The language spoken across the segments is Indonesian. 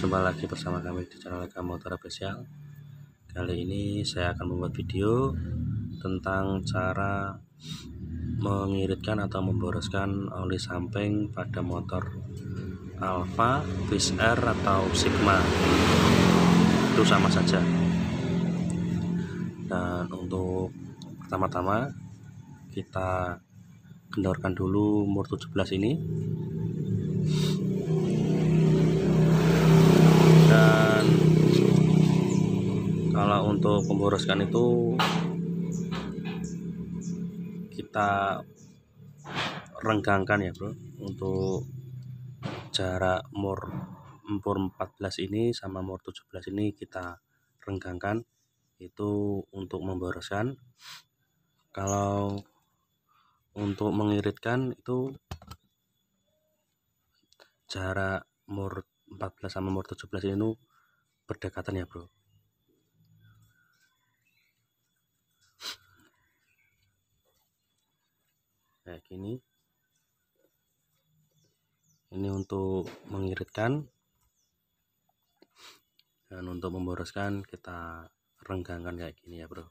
Jumpa lagi bersama kami di channel Eka Motor Official. Kali ini saya akan membuat video tentang cara mengiritkan atau memboroskan oli samping pada motor Alpha, FIZR atau Sigma. Itu sama saja. Dan untuk pertama-tama kita kendorkan dulu mur 17 ini, dan kalau untuk pemboroskan itu kita renggangkan ya bro, untuk jarak mur 14 ini sama mur 17 ini kita renggangkan itu untuk memboroskan. Kalau untuk mengiritkan itu jarak mur 14 sama mur 17 ini berdekatan ya bro. Kayak gini. Ini untuk mengiritkan, dan untuk memboroskan kita renggangkan kayak gini ya bro.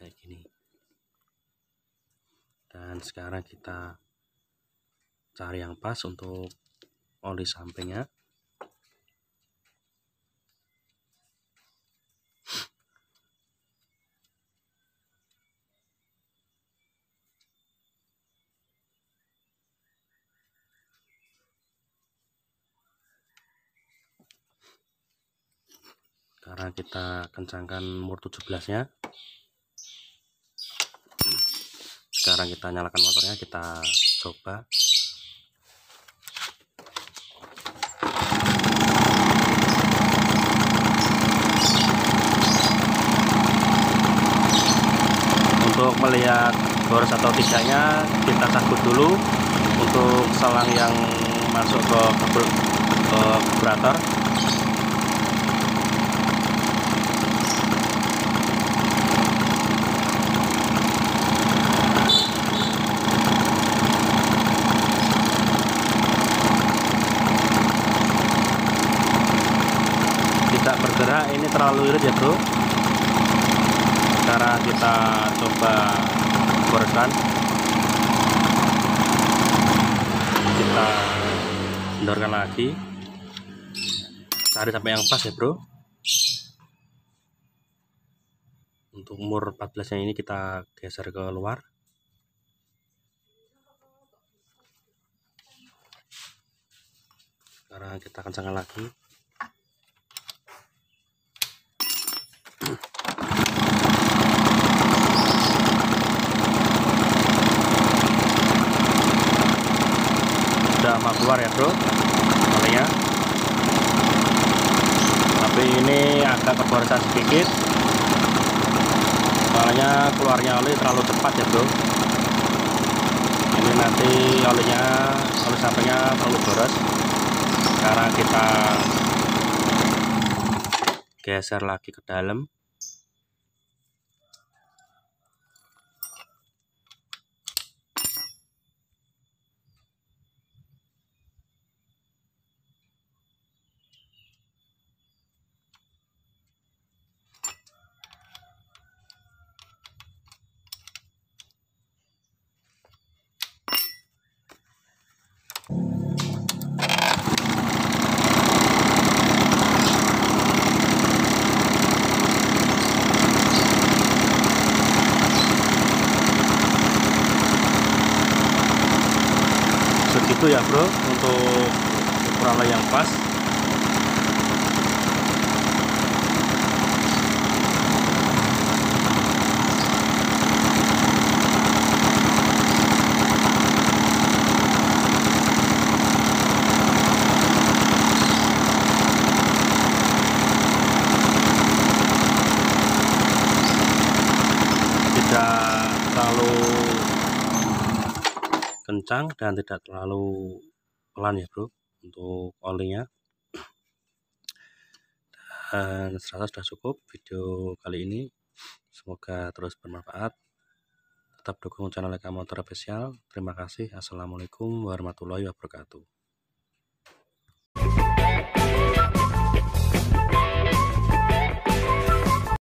Kayak gini. Dan sekarang kita cari yang pas untuk oli sampingnya. Sekarang kita kencangkan mur 17-nya. Sekarang kita nyalakan motornya, kita coba. Untuk melihat boros atau tidaknya kita cabut dulu untuk selang yang masuk ke karburator. Tidak bergerak, ini terlalu irit ya bro. Sekarang kita coba boroskan, kita kendorkan lagi, cari sampai yang pas ya bro. Untuk mur 14 nya ini kita geser ke luar. Sekarang kita kencangkan lagi. Udah mau keluar ya bro olehnya, tapi ini agak keborosan sedikit soalnya keluarnya oli terlalu cepat ya bro. Ini nanti oli sampingnya terlalu boros. Sekarang kita geser lagi ke dalam. Itu ya bro, untuk ukuran yang pas. Tidak terlalu kencang dan tidak terlalu pelan ya bro untuk olinya. Dan serasa sudah cukup video kali ini, semoga terus bermanfaat. Tetap dukung channel Eka Motor Official. Terima kasih. Assalamualaikum warahmatullahi wabarakatuh.